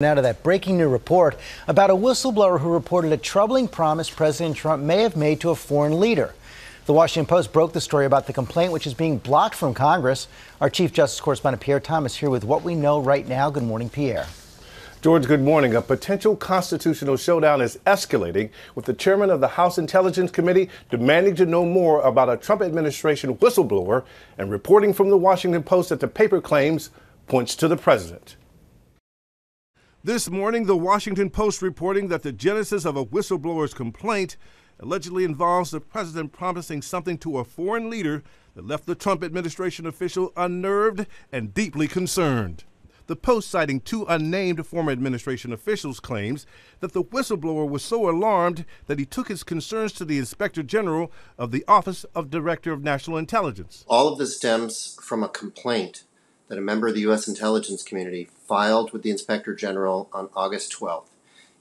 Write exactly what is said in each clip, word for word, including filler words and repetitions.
Now to that breaking new report about a whistleblower who reported a troubling promise President Trump may have made to a foreign leader. The Washington Post broke the story about the complaint, which is being blocked from Congress. Our Chief Justice Correspondent Pierre Thomas here with what we know right now. Good morning, Pierre. George, good morning. A potential constitutional showdown is escalating with the chairman of the House Intelligence Committee demanding to know more about a Trump administration whistleblower and reporting from the Washington Post that the paper claims points to the president. This morning, the Washington Post reporting that the genesis of a whistleblower's complaint allegedly involves the president promising something to a foreign leader that left the Trump administration official unnerved and deeply concerned. The Post, citing two unnamed former administration officials, claims that the whistleblower was so alarmed that he took his concerns to the Inspector General of the Office of Director of National Intelligence. All of this stems from a complaint that a member of the U S intelligence community filed with the Inspector General on August twelfth.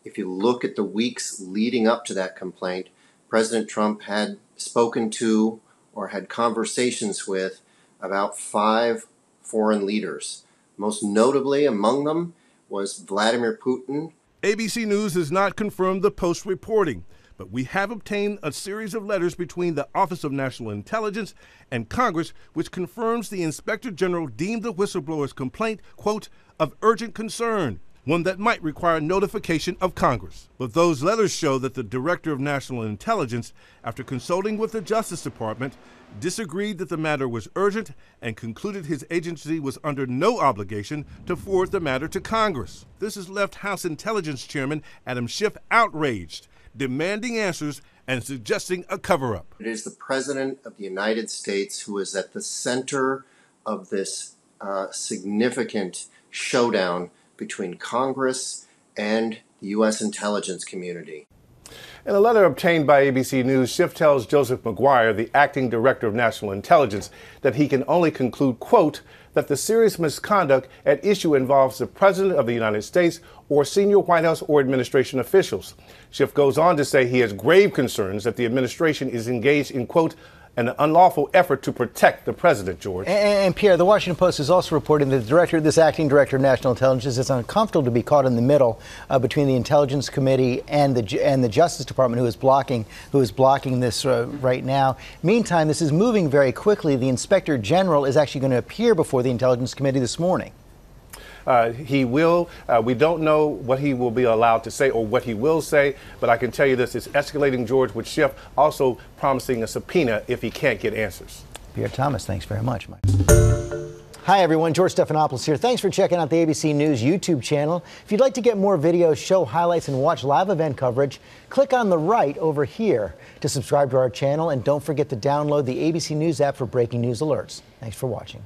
If you look at the weeks leading up to that complaint, President Trump had spoken to or had conversations with about five foreign leaders. Most notably among them was Vladimir Putin. A B C News has not confirmed the Post reporting, but we have obtained a series of letters between the Office of National Intelligence and Congress, which confirms the Inspector General deemed the whistleblower's complaint, quote, of urgent concern, one that might require notification of Congress. But those letters show that the Director of National Intelligence, after consulting with the Justice Department, disagreed that the matter was urgent and concluded his agency was under no obligation to forward the matter to Congress. This has left House Intelligence Chairman Adam Schiff outraged, demanding answers and suggesting a cover-up. It is the President of the United States who is at the center of this uh, significant showdown between Congress and the U S intelligence community. In a letter obtained by A B C News, Schiff tells Joseph McGuire, the acting director of national intelligence, that he can only conclude, quote, that the serious misconduct at issue involves the President of the United States or senior White House or administration officials. Schiff goes on to say he has grave concerns that the administration is engaged in, quote, an unlawful effort to protect the president, George. And, and Pierre, the Washington Post is also reporting that the director, this acting director of national intelligence, is uncomfortable to be caught in the middle uh, between the Intelligence Committee and the and the Justice Department, who is blocking who is blocking this uh, right now. Meantime, this is moving very quickly. The Inspector General is actually going to appear before the Intelligence Committee this morning. Uh, he will. Uh, we don't know what he will be allowed to say or what he will say, but I can tell you this, it's escalating, George, with Schiff also promising a subpoena if he can't get answers. Pierre Thomas, thanks very much, Mike. Hi, everyone. George Stephanopoulos here. Thanks for checking out the A B C News YouTube channel. If you'd like to get more videos, show highlights, and watch live event coverage, click on the right over here to subscribe to our channel, and don't forget to download the A B C News app for breaking news alerts. Thanks for watching.